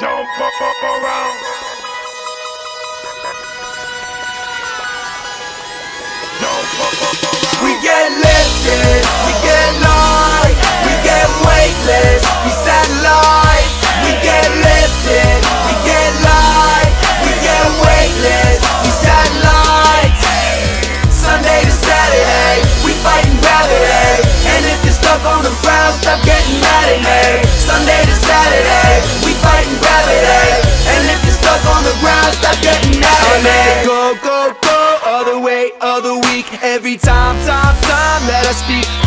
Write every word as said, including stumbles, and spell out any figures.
Don't fuck around. Don't fuck around. We get lifted, we get light, we get weightless, we set light. We get lifted, we get light, we get weightless, we set light. Sunday to Saturday, we fighting gravity. And if you're stuck on the ground, stop getting mad at me. Sunday to Saturday, we fighting gravity. And if you're stuck on the ground, stop getting mad at me. I go, go, go, all the way, all the week. Every time, time, time that I speak,